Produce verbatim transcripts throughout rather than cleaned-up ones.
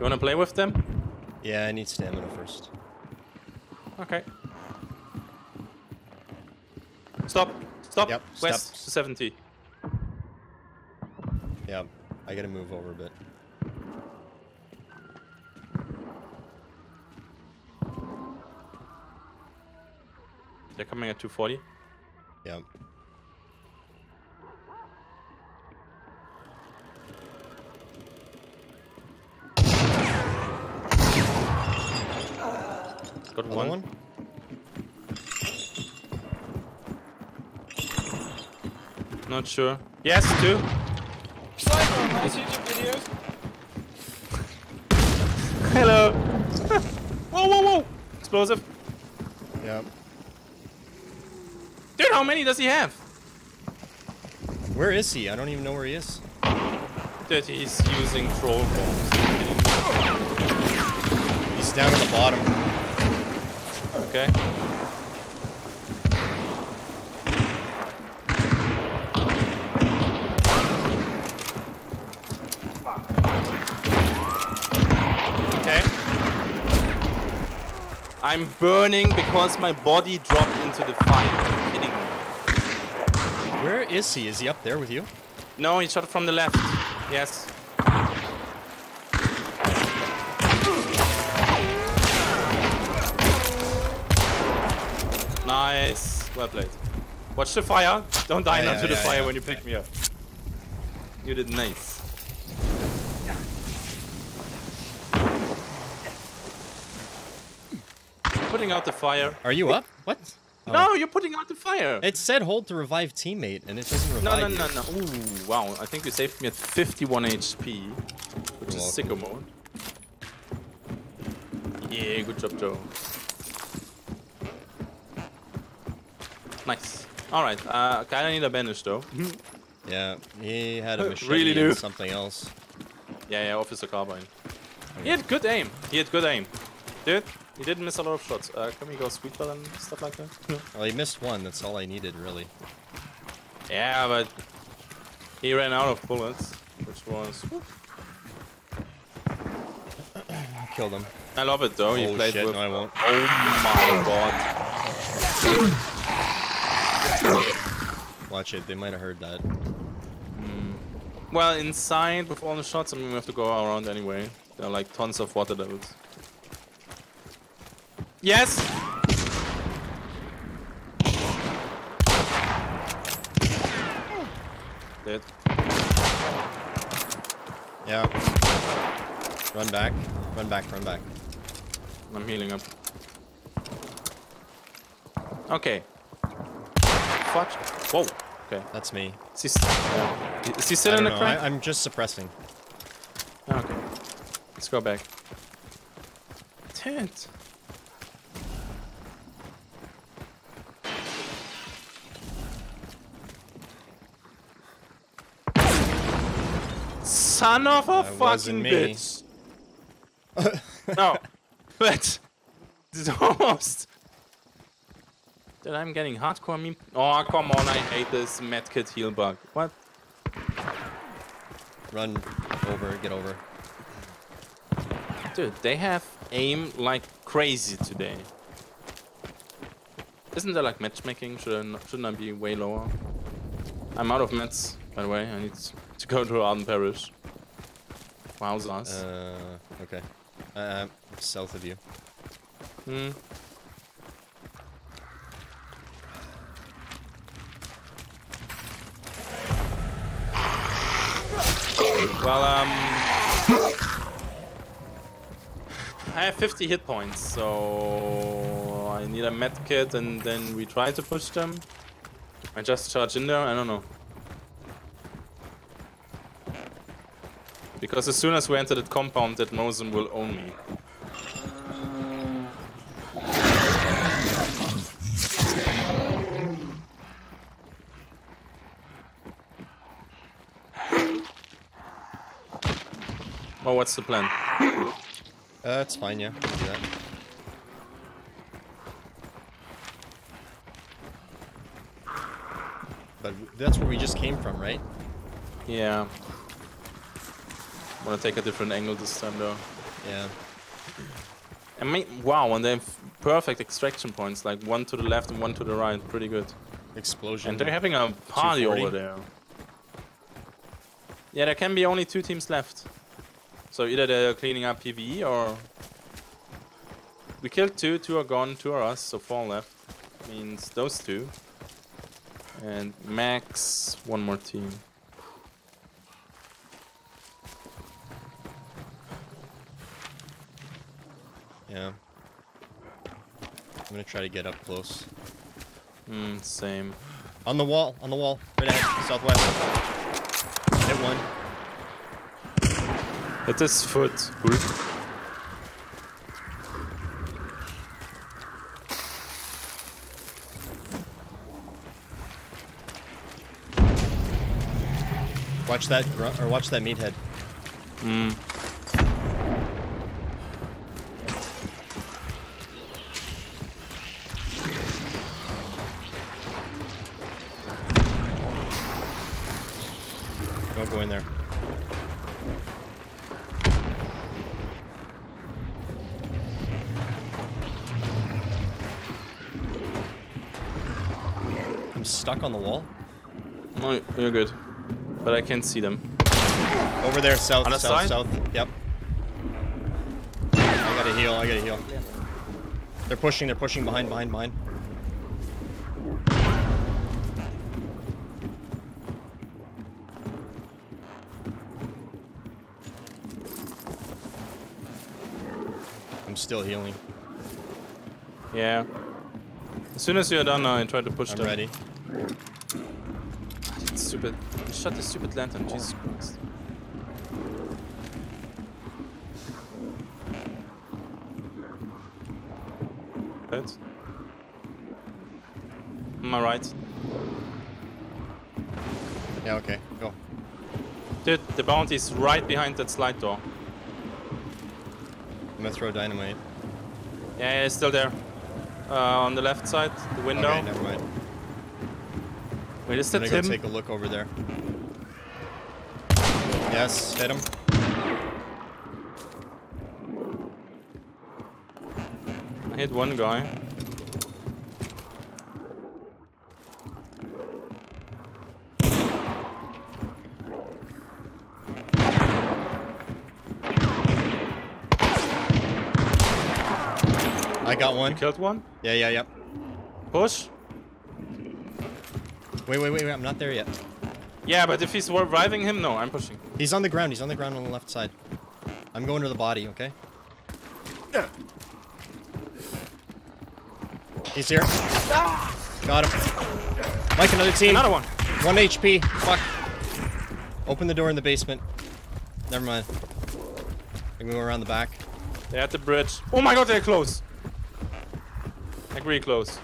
You wanna play with them? Yeah, I need stamina first. Okay. Stop! Stop! Yep, West stop. To seventy. Yeah, I gotta move over a bit. They're coming at two forty. Yeah. Got one. one. Not sure. Yes, two. Psycho, nice YouTube videos. Hello. Whoa, whoa, whoa. Explosive. Yeah. Dude, how many does he have? Where is he? I don't even know where he is. Dude, he's using troll bombs. He's down at the bottom. Okay. Okay. I'm burning because my body dropped into the fire. Hitting me. Where is he? Is he up there with you? No, he shot from the left. Yes. Nice, well played. Watch the fire. Don't die yeah, onto yeah, the yeah, fire yeah. when you pick me up. You did nice. Putting out the fire. Are you up? What? Oh. No, you're putting out the fire. It said hold to revive teammate, and it doesn't revive. No, no, no, no. Ooh, wow. I think you saved me at fifty-one H P, which You're is sicko mode. Yeah, good job, Joe. Nice. Alright, uh, kinda need a bandage though. Yeah, he had a machete really do. and something else. Yeah, yeah, Officer Carbine. Okay. He had good aim. He had good aim. Dude, he didn't miss a lot of shots. Uh, can we go sweetball and stuff like that? Well, he missed one. That's all I needed, really. Yeah, but he ran out of bullets, which was... Killed him. I love it though. He oh, played shit, with... no, I won't. Oh my god. Watch it, they might have heard that. Mm. Well, inside with all the shots, I mean, we have to go around anyway. There are like tons of water levels. Yes! Dead. Yeah. Run back. Run back, run back. I'm healing up. Okay. Watch. Whoa. Okay. That's me. Is he, st yeah. Is he still in the crack? I, I'm just suppressing. Okay. Let's go back. Tent. Son of a that fucking bitch. No. But. This is almost. That I'm getting hardcore meme. Oh, come on, I hate this medkit heal bug. What? Run over, get over. Dude, they have aim like crazy today. Isn't there like matchmaking? Should I not, shouldn't I be way lower? I'm out of meds, by the way. I need to go to Arden Parish. Wowzers. Uh, okay. Uh, south of you. Hmm. Well, um, I have fifty hit points, so I need a med kit, and then we try to push them. I just charge in there. I don't know. Because as soon as we enter that compound, that Mosin will own me. Oh, what's the plan? Uh, it's fine, yeah. We'll do that. But that's where we just came from, right? Yeah. I want to take a different angle this time, though. Yeah. I mean, wow, and they have perfect extraction points, like one to the left and one to the right. Pretty good. Explosion. And they're having a party over there. Yeah, there can be only two teams left. So either they're cleaning up PvE or... We killed two, two are gone, two are us, so four left. Means those two. And max one more team. Yeah. I'm gonna try to get up close. Mm, same. On the wall, on the wall. Right ahead, southwest. Hit one. Hit his foot. Oof. Watch that grunt, or watch that meathead. Mm. Don't go in there. I'm stuck on the wall. No, you're good. But I can't see them. Over there, south, south, side? south. Yep. I gotta heal, I gotta heal. They're pushing, they're pushing behind, behind, behind. I'm still healing. Yeah. As soon as you're done now, I try to push I'm them. I'm ready. Stupid. Shut the stupid lantern, oh. Jesus Christ. That? Am I right? Yeah, okay, go. Dude, the bounty is right behind that slide door. I'm gonna throw dynamite. Yeah, yeah, it's still there. Uh, on the left side, the window. Okay, never mind. Wait, is that I'm gonna go him? Take a look over there. Yes, hit him. I hit one guy. I got one. You killed one? Yeah, yeah, yeah. Push. Wait, wait, wait, wait, I'm not there yet. Yeah, but if he's reviving him, no, I'm pushing. He's on the ground, he's on the ground on the left side. I'm going to the body, okay? Yeah. He's here. Ah! Got him. Mike, another team. Another one. One H P. Fuck. Open the door in the basement. Never mind. I'm going to go around the back. They're at the bridge. Oh my god, they're close. Like, really close.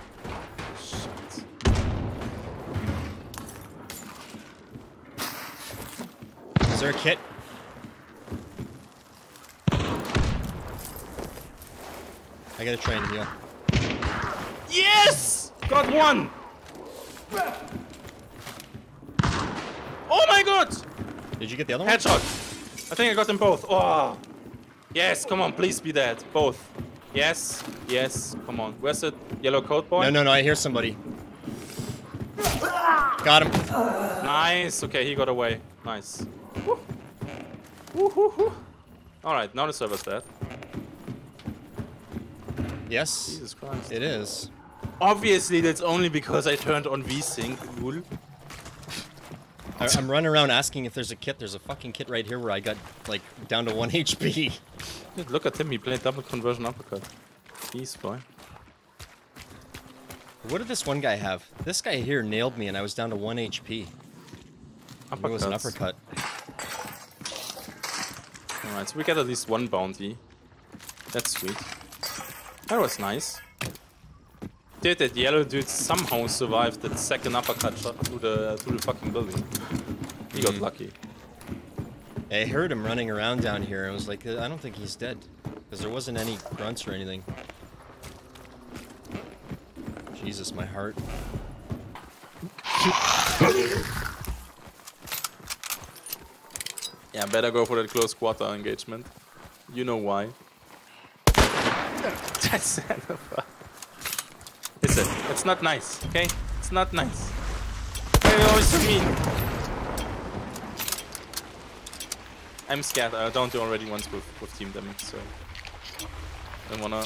Is there a kit? I gotta try and heal. Yes! Got one! Oh my god! Did you get the other one? Headshot! I think I got them both. Oh! Yes, come on, please be dead. Both. Yes, yes, come on. Where's the yellow coat boy? No, no, no, I hear somebody. Got him. Nice, okay, he got away. Nice. Alright, now the server's dead. Yes. Jesus Christ. It is. Obviously, that's only because I turned on V sync. Cool. I'm running around asking if there's a kit. There's a fucking kit right here where I got, like, down to one H P. Dude, look at him. He played double conversion uppercut. He's fine. What did this one guy have? This guy here nailed me and I was down to one H P. It was an uppercut. Alright, so we got at least one bounty. That's sweet. That was nice. Dude, that yellow dude somehow survived that second uppercut shot through the, through the fucking building. He got lucky. I heard him running around down here. I was like, I don't think he's dead. Because there wasn't any grunts or anything. Jesus, my heart. Yeah, better go for that close quarter engagement. You know why. That's Listen, it's not nice, okay? It's not nice. You're always so mean. I'm scared. I don't do already once with, with team damage, so... I wanna...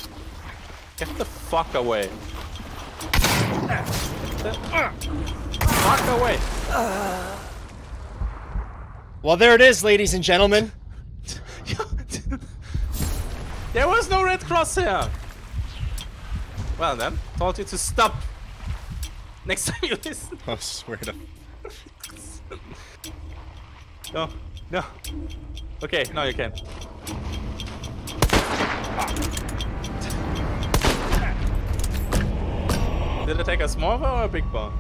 Get the fuck away. Get the fuck away. Well, there it is, ladies and gentlemen. There was no red cross here! Well then, told you to stop! Next time you listen! I swear to... No, no. Okay, now you can. Did I take a small bar or a big bar?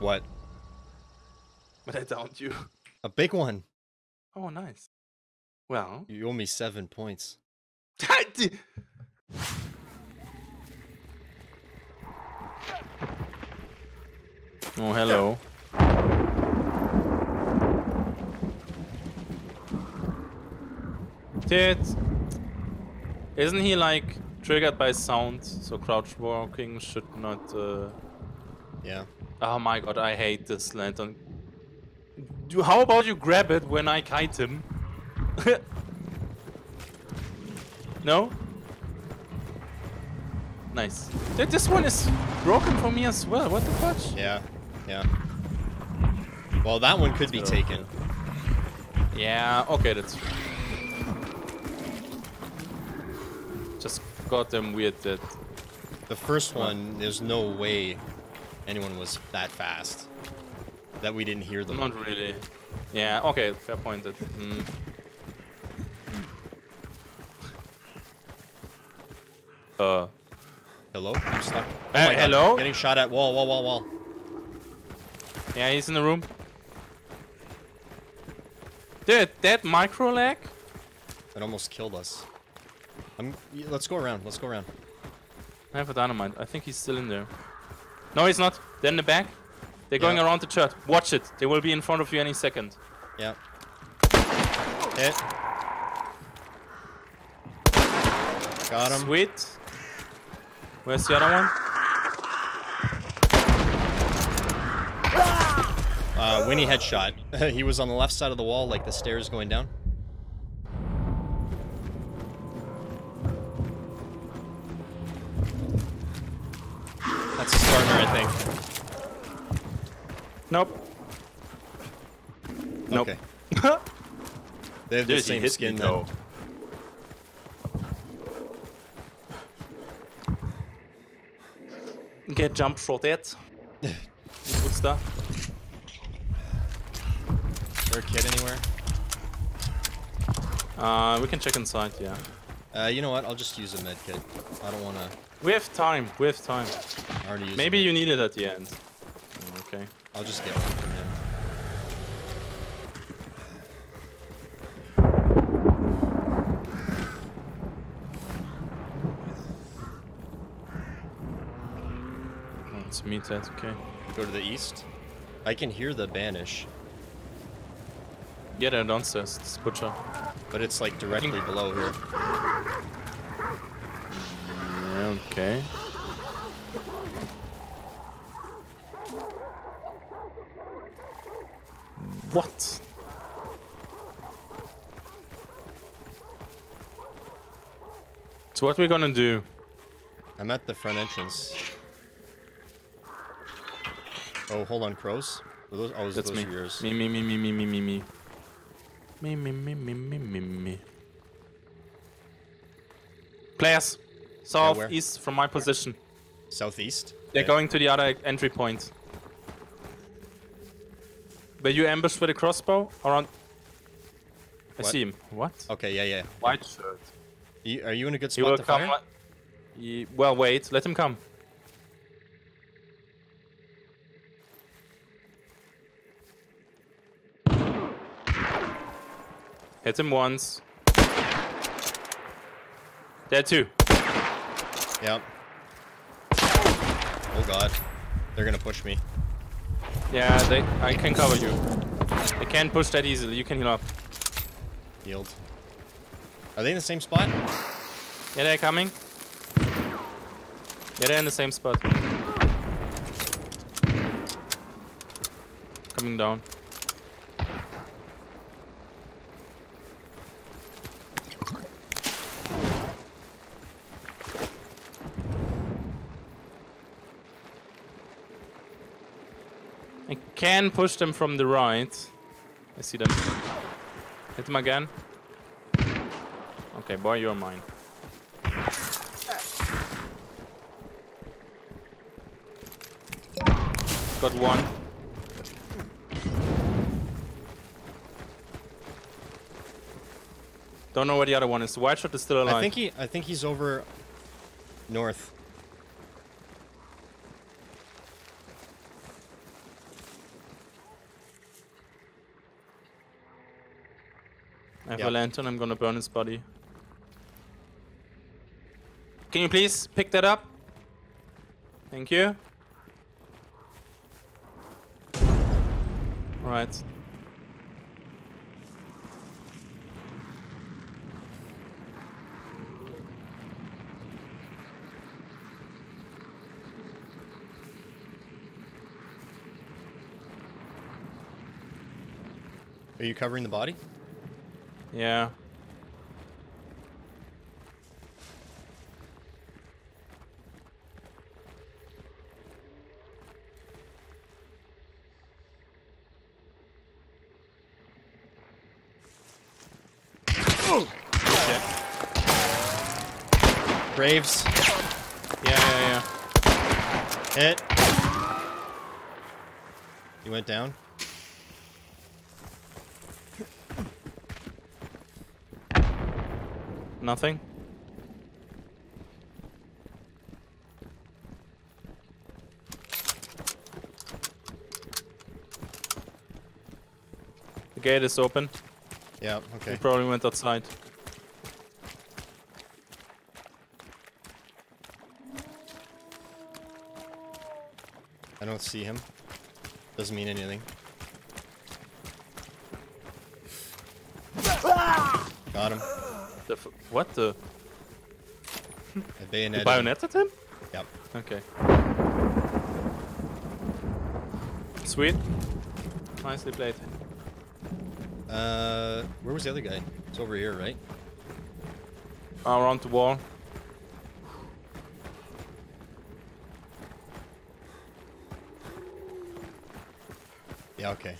What? But I downed you. A big one! Oh, nice. Well... You owe me seven points. Oh, hello. Dude. Isn't he like triggered by sound? So crouch walking should not. Uh... Yeah. Oh my god, I hate this lantern. Do, how about you grab it when I kite him? No? Nice. Dude, this one is broken for me as well. What the fuck? Yeah. Yeah. Well, that one could be taken. Yeah, okay, that's true. Just goddamn weird that... The first one, there's no way anyone was that fast. That we didn't hear them. Not really. Yeah, okay, fair point. That, mm. Uh, hello? I'm stuck. Oh uh, hello? I'm getting shot at. Wall, wall, wall, wall. Yeah, he's in the room. Dude, that micro lag? That almost killed us. I'm, let's go around. Let's go around. I have a dynamite. I think he's still in there. No, he's not. They're in the back. They're going yeah. around the church. Watch it. They will be in front of you any second. Yeah. Hit. Got him. Sweet. Where's the other one? Uh, Winnie headshot. He was on the left side of the wall, like the stairs going down. That's a stormer, I think. Nope. Nope. Okay. They have Dude, the same skin, me, though. Get jump shotted. Good stuff. Is there a kid anywhere? Uh, we can check inside, yeah. Uh, you know what? I'll just use a med kit. I don't wanna... We have time. We have time. I already used Maybe you need it at the end. Oh, okay. I'll just get one from me that's okay. Go to the east. I can hear the banish. Yeah, they're downstairs. It's butcher. But it's like directly think... below here. Yeah, okay. What? So what are we gonna do? I'm at the front entrance. Oh, hold on, crows. Are those, oh, that's those me. Yours? Me, me, me, me, me, me, me, me, me, me, me, me, me, me, me. Players, southeast yeah, from my position. Where? Southeast. They're yeah. going to the other entry point. Were you ambushed with a crossbow? Around. I see him. What? Okay, yeah, yeah. White shirt. You, are you in a good spot to fire? He, well, wait. Let him come. Hit him once. There too. Yep. Oh god. They're gonna push me. Yeah, they I can cover you. They can't push that easily, you can heal up. Healed. Are they in the same spot? Yeah, they're coming. Yeah, they're in the same spot. Coming down. I can push them from the right. I see them. Hit them again. Okay, boy, you're mine. Got one. Don't know where the other one is. White shot is still alive. I think he. I think he's over north. I have yep. a lantern. I'm gonna burn his body. Can you please pick that up? Thank you. All right. Are you covering the body? Yeah. Oh. Shit. Braves. Yeah, yeah, yeah. Hit. You went down? Nothing. The gate is open. Yeah, okay. He probably went outside. I don't see him. Doesn't mean anything. Got him. The f what the? They bayoneted him? Yep. Okay. Sweet. Nicely played. Uh, where was the other guy? It's over here, right? Oh, around the wall. Yeah, okay.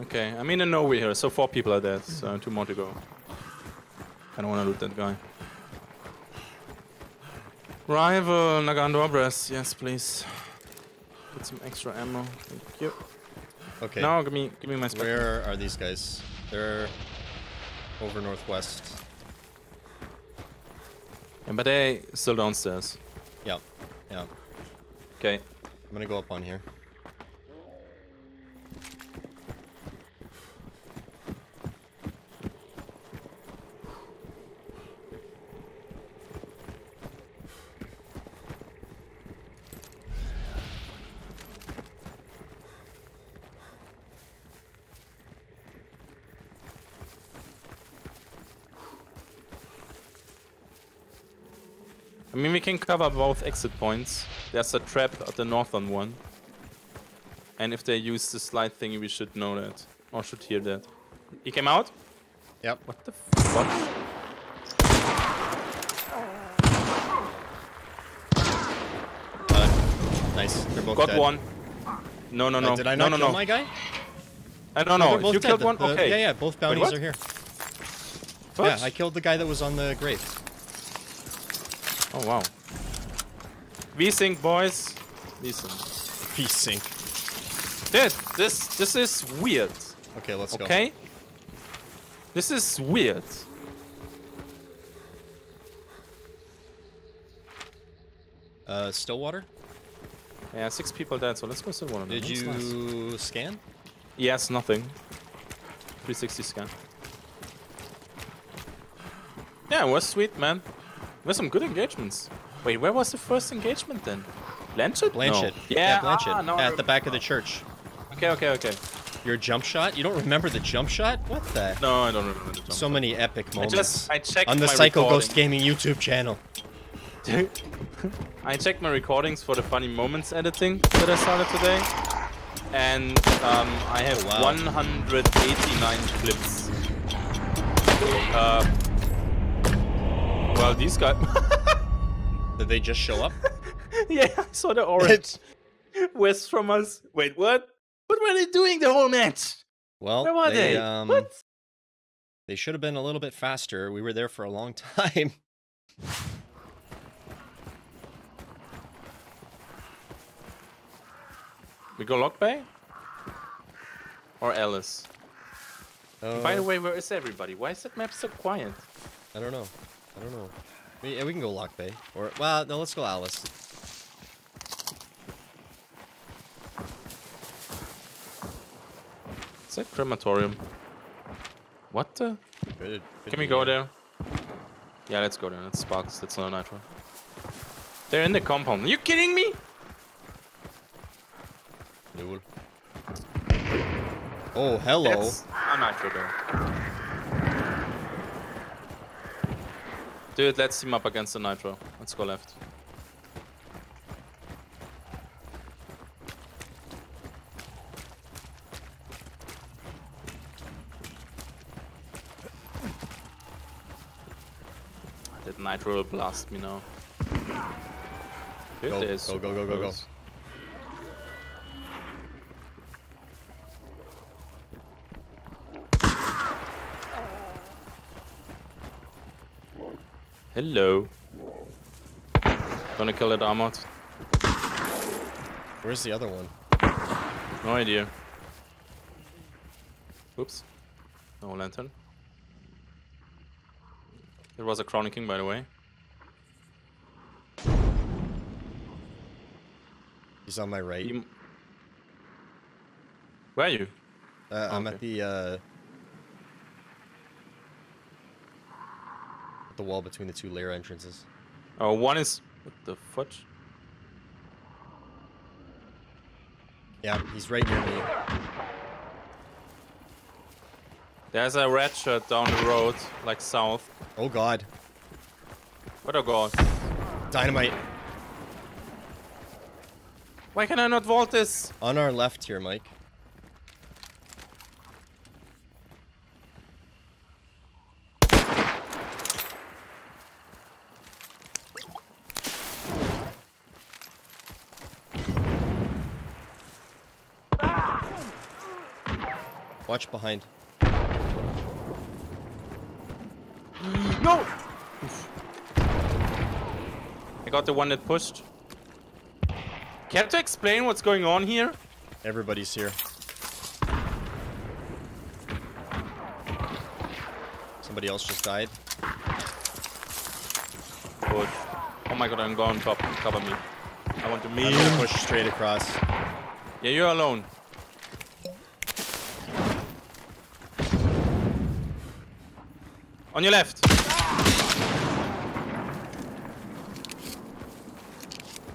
Okay, I'm in a no way here, so four people are dead, so two more to go. I don't want to loot that guy. Rival Nagando Obres, yes please. Get some extra ammo, thank you. Okay. Now give me give me my spec. Where are these guys? They're over northwest. Yeah, but they still downstairs. Yeah, yeah. Okay. I'm gonna go up on here. I mean, we can cover both exit points. There's a trap at the northern one. And if they use the slide thingy, we should know that. Or should hear that. He came out? Yep. What the fuck? Uh, nice. They're both Got dead. one. No, no, no. Uh, did I not no, no, kill no. my guy? I don't know. No, you dead. killed one? The, okay. Yeah, yeah. Both bounties Wait, are here. What? Yeah, I killed the guy that was on the grave. Oh wow. V-sync boys. V-sync. V-sync. Dude, this this is weird. Okay, let's okay? go. Okay? This is weird. Uh Stillwater? Yeah, six people dead, so let's go Stillwater. Did That's you nice. scan? Yes, nothing. three sixty scan. Yeah, it was sweet, man. There's some good engagements. Wait, where was the first engagement then? Blanchard? Blanchard. No. Yeah, yeah Blanchard. Ah, no, at the back of the church. Okay, okay, okay. Your jump shot? You don't remember the jump shot? What the? No, I don't remember the jump shot. So many epic moments. I just, I checked on the Psychoghost Gaming YouTube channel. I checked my recordings for the funny moments editing that I started today. And um, I have oh, wow. one hundred eighty-nine clips. Uh, well, these guys... Did they just show up? Yeah, I saw the orange. West from us. Wait, what? What were they doing the whole match? Well, Where were they, they? Um, what? They should have been a little bit faster. We were there for a long time. We go Lock Bay? Or Alice? Uh, by the way, where is everybody? Why is that map so quiet? I don't know. I don't know. We, yeah, we can go Lock Bay. Or, well, no, let's go Alice. Is that crematorium? What the? Good, good Can we go there? Yeah, let's go there. That's sparks. That's not nitro. They're in the compound. Are you kidding me? Lul. Oh, hello. That's a nitro there. Dude, let's team up against the nitro. Let's go left. Nitro will blast me now. Dude, go, go, go, go, go, go. Hello. Gonna kill that armored. Where's the other one? No idea. Oops. No lantern. There was a Crowning King, by the way. He's on my right. He... Where are you? Uh, oh, I'm okay. at the... Uh... At the wall between the two lair entrances. Oh, one is... What the fudge? Yeah, he's right near me. There's a red shirt down the road, like south. Oh god. What a god. Dynamite. Why can I not vault this? On our left here, Mike. Ah! Watch behind. No! Oof. I got the one that pushed. Can't you explain what's going on here? Everybody's here. Somebody else just died. Push. Oh my god, I'm going top. Cover me. I want to meet you. Push straight across. Yeah, you're alone. On your left. I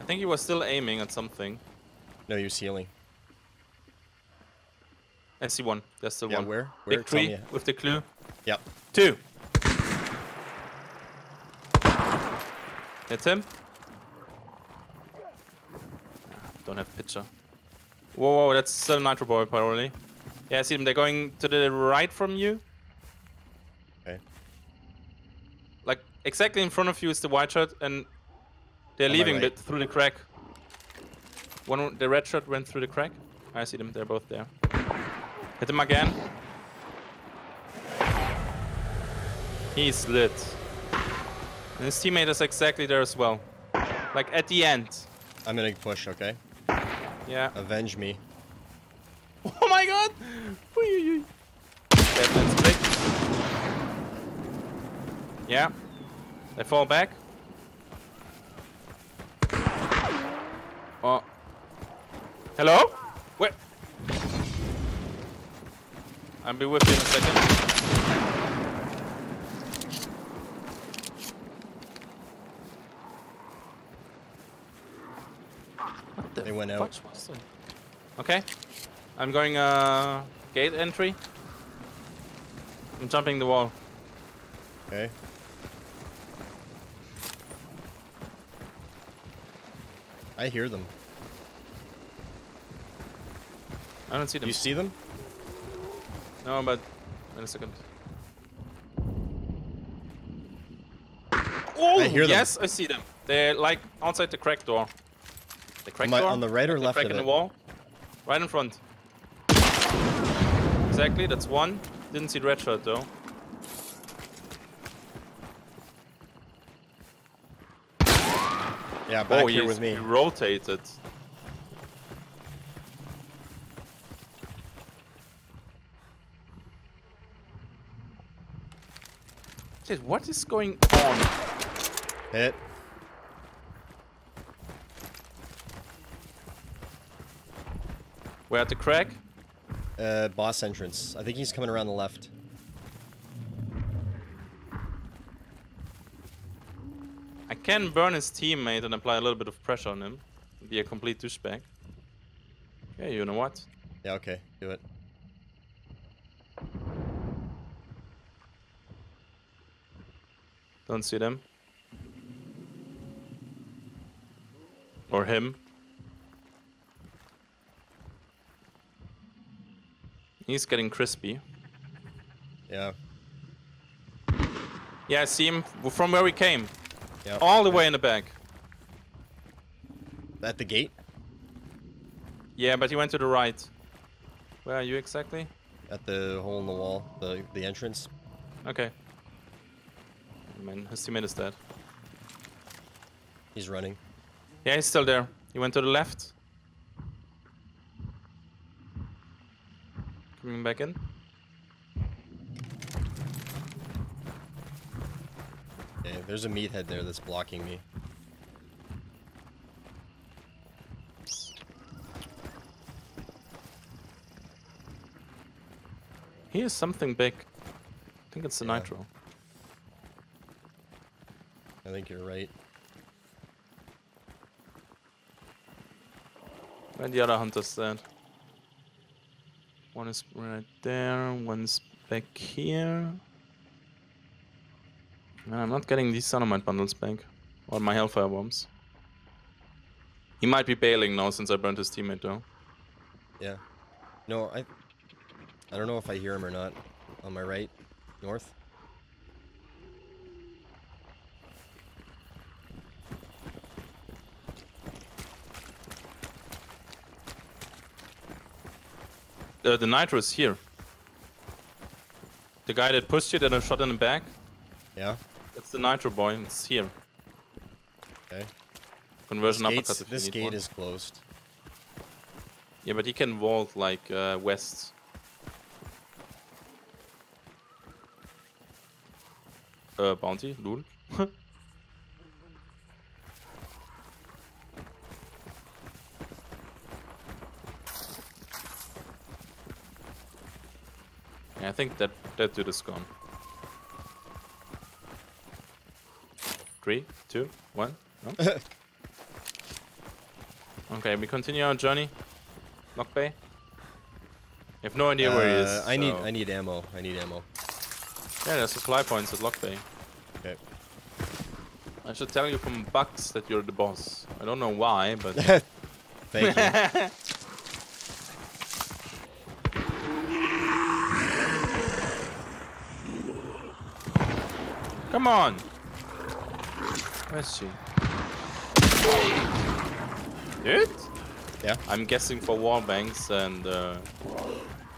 think he was still aiming at something. No, he was healing. I see one. There's still yeah, one. Where? Where? Big tree with the clue. Yep. Two. That's him. Don't have picture. Whoa, whoa, that's still Nitro Boy probably. Yeah, I see them. They're going to the right from you. Okay. Like, exactly in front of you is the white shirt, and they're Am leaving right? through the crack. One, the red shirt went through the crack. I see them, they're both there. Hit them again. He's lit. And his teammate is exactly there as well. Like, at the end. I'm gonna push, okay? Yeah. Avenge me. Oh my god! Deadman's click. Yeah, they fall back. Oh, hello? Wait. I'll be with you in a second. What the they went out. Okay. I'm going uh gate entry. I'm jumping the wall. Okay. I hear them. I don't see them. You see them? No, but in a second. Oh, I hear them. Yes, I see them. They're like outside the crack door. The crack door? On the right or left of it? The crack in the wall. Right in front. Exactly, that's one. Didn't see the red shirt though. Yeah, back oh, here with me. He rotated. Shit, what is going on? Hit. We're at the crack. Uh, boss entrance. I think he's coming around the left. I can burn his teammate and apply a little bit of pressure on him. Be a complete douchebag. Yeah, you know what? Yeah, okay. Do it. Don't see them. Or him. He's getting crispy. Yeah. Yeah, I see him from where we came. Yep. All the way in the back. At the gate? Yeah, but he went to the right. Where are you exactly? At the hole in the wall, the, the entrance. Okay. I mean, his teammate is dead. He's running. Yeah, he's still there. He went to the left. Coming back in. Yeah, there's a meathead there that's blocking me. Here's something big. I think it's the yeah. nitro. I think you're right. Where the other hunters at? One is right there, one's back here. Man, I'm not getting these sonomite bundles back. Or my hellfire bombs. He might be bailing now since I burnt his teammate though. Yeah. No, I... I don't know if I hear him or not. On my right. North. Uh, the nitro is here. The guy that pushed you, that I shot in the back. Yeah. It's the nitro boy. It's here. Okay. Conversion uppercut. If this gate is closed. Yeah, but he can vault like uh, west. Uh, bounty, lul. I think that that dude is gone. Three, two, one. No? Okay, we continue our journey. Lock bay. I have no idea uh, where he is. I so. need I need ammo. I need ammo. Yeah, there's supply points at Lock Bay. Okay. I should tell you from Bucks that you're the boss. I don't know why, but thank you. Come on! Where's she? Dude? Yeah? I'm guessing for warbangs and uh,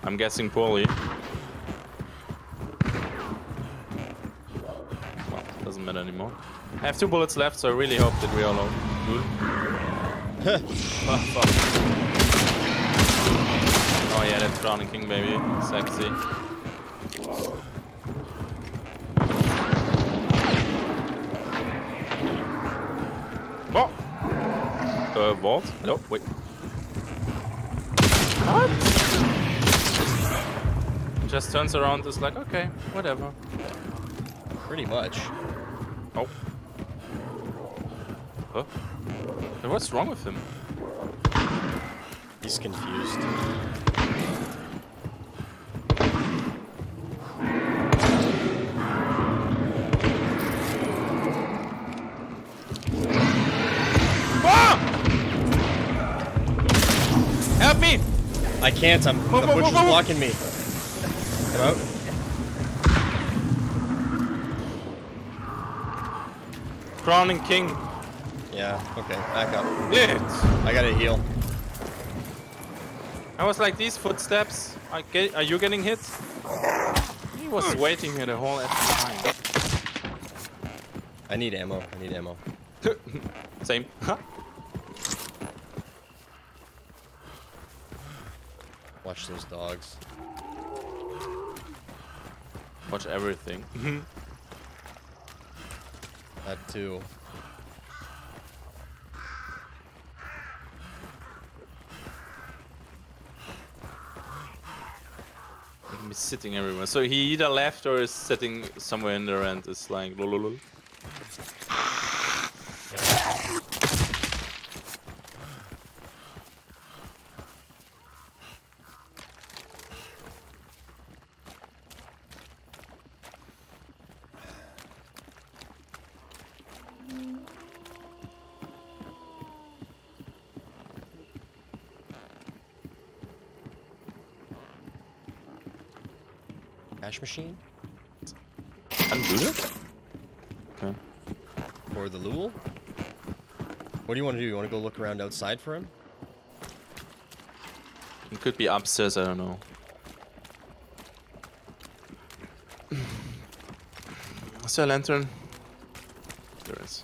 I'm guessing poorly. Well, doesn't matter anymore. I have two bullets left, so I really hope that we all know. Good. Oh, fuck. Oh yeah, that's Drowning King, baby. Sexy. Uh, vault? No, wait. What? Just turns around, is like, okay, whatever. Pretty much. Oh. Huh? What's wrong with him? He's confused. can't. I'm whoa, the whoa, butcher's whoa, whoa. blocking me. Come out. Crown and king. Yeah. Okay. Back up. Yes. I gotta heal. I was like, these footsteps. Are, get, are you getting hit? He was waiting here the whole time. I need ammo. I need ammo. Same. Watch those dogs. Watch everything. That too. He can be sitting everywhere. So he either left or is sitting somewhere in there and is like lololol. Cash machine? Undo it? Okay. Or the Lul? What do you want to do? You want to go look around outside for him? He could be upstairs, I don't know. Is there a lantern? There is.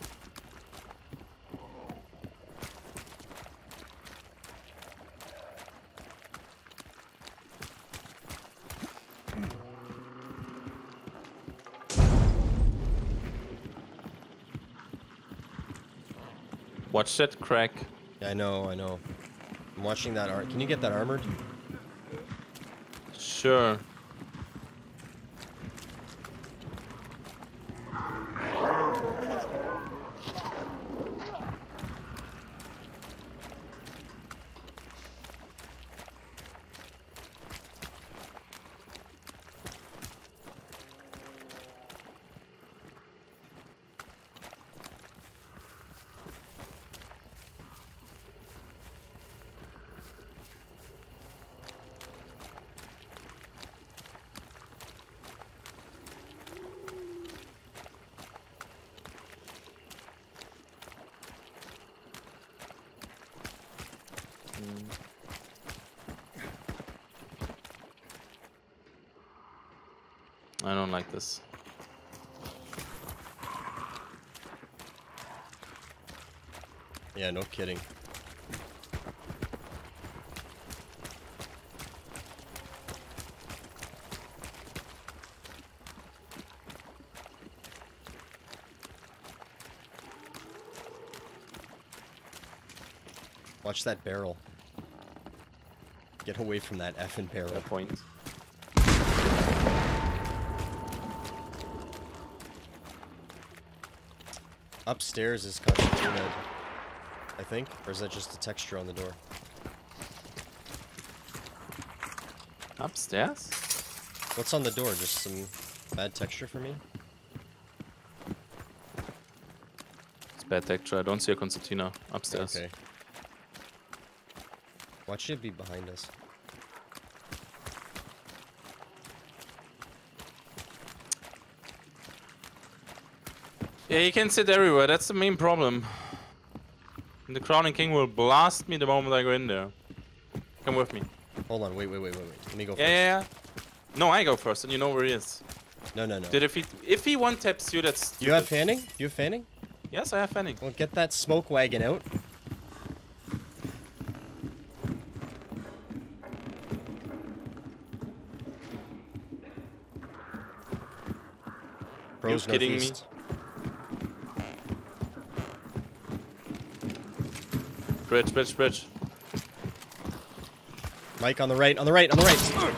Watch that crack. Yeah, I know, I know. I'm watching that art. Can you get that armored? Sure. I don't like this. Yeah, no kidding. Watch that barrel. Get away from that effing barrel. That point. Upstairs is constituted, I think, or is that just a texture on the door? Upstairs? What's on the door? Just some bad texture for me? It's bad texture. I don't see a concertina upstairs. Okay. Watch it be behind us. Yeah, he can sit everywhere, that's the main problem. And the Crown and King will blast me the moment I go in there. Come with me. Hold on, wait, wait, wait, wait, wait. Let me go yeah, first. Yeah, yeah. No, I go first, and you know where he is. No, no, no. Dude, if he, if he one-taps you, that's stupid. You have fanning? Do you have fanning? Yes, I have fanning. Well, get that smoke wagon out. Bro's you kidding me? Bridge, bridge, bridge. Mike on the right, on the right, on the right.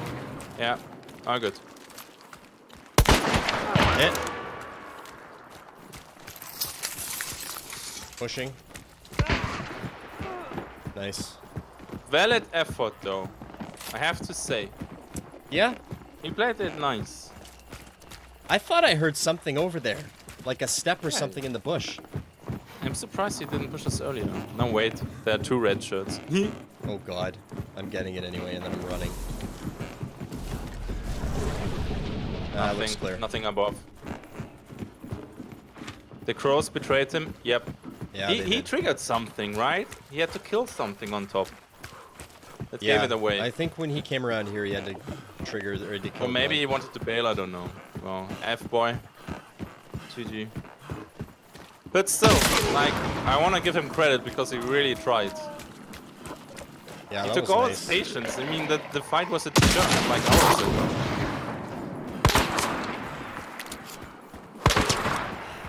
Yeah, all good. Hit. Pushing. Nice. Valid effort, though. I have to say. Yeah? He played it nice. I thought I heard something over there. Like a step or yeah. something in the bush. I'm surprised he didn't push us earlier. No, wait. There are two red shirts. Oh god, I'm getting it anyway and then I'm running. Ah, nothing, looks clear. Nothing above. The crows betrayed him, yep. Yeah, he he triggered something, right? He had to kill something on top. That yeah, gave it away. I think when he came around here, he had to trigger or to kill. Or maybe he wanted to bail, I don't know. Well, F-boy. G G. But still, like, I want to give him credit because he really tried. Yeah, he that took was all nice. His patience. I mean, the, the fight was a job, like hours ago.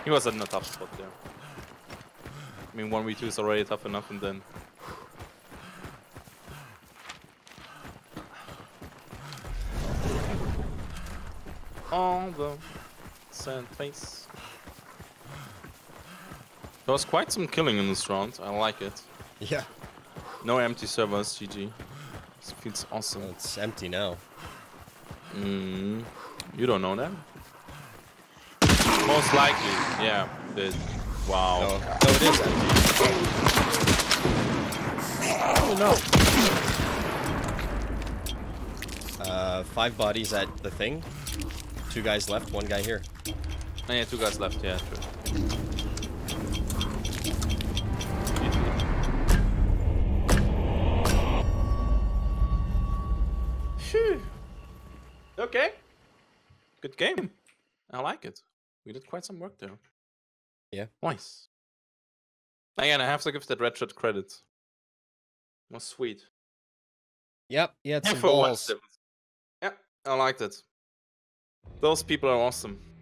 He was in a tough spot there. I mean, one v two is already tough enough, and then... all the sand face. There was quite some killing in this round, I like it. Yeah. No empty servers, G G. This feels awesome. Well, it's empty now. Mm, you don't know that? Most likely, yeah. Did. Wow. No, no, it is empty. Oh no. Uh, five bodies at the thing. Two guys left, one guy here. Oh, yeah, two guys left, yeah, true. Phew. Okay. Good game. I like it. We did quite some work there. Yeah. Nice. Again, I have to give that red shirt credit. It was sweet. Yep, yeah, it's yeah, some balls. Yeah, I liked it. Those people are awesome.